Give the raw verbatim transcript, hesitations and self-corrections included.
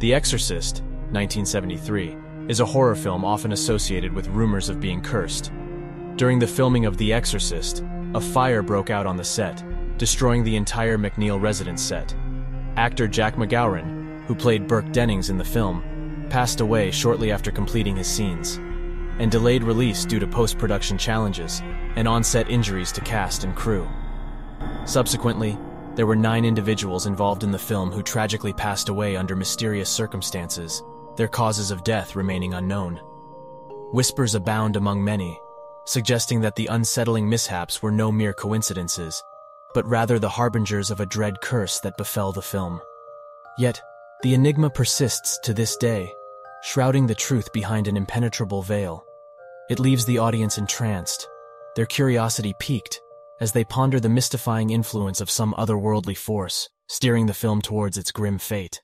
The Exorcist, nineteen seventy-three, is a horror film often associated with rumors of being cursed. During the filming of The Exorcist, a fire broke out on the set, destroying the entire McNeil residence set. Actor Jack McGowran, who played Burke Dennings in the film, passed away shortly after completing his scenes, and delayed release due to post-production challenges and on-set injuries to cast and crew. Subsequently, there were nine individuals involved in the film who tragically passed away under mysterious circumstances, their causes of death remaining unknown. Whispers abound among many, suggesting that the unsettling mishaps were no mere coincidences, but rather the harbingers of a dread curse that befell the film. Yet, the enigma persists to this day, shrouding the truth behind an impenetrable veil. It leaves the audience entranced, their curiosity piqued, as they ponder the mystifying influence of some otherworldly force, steering the film towards its grim fate.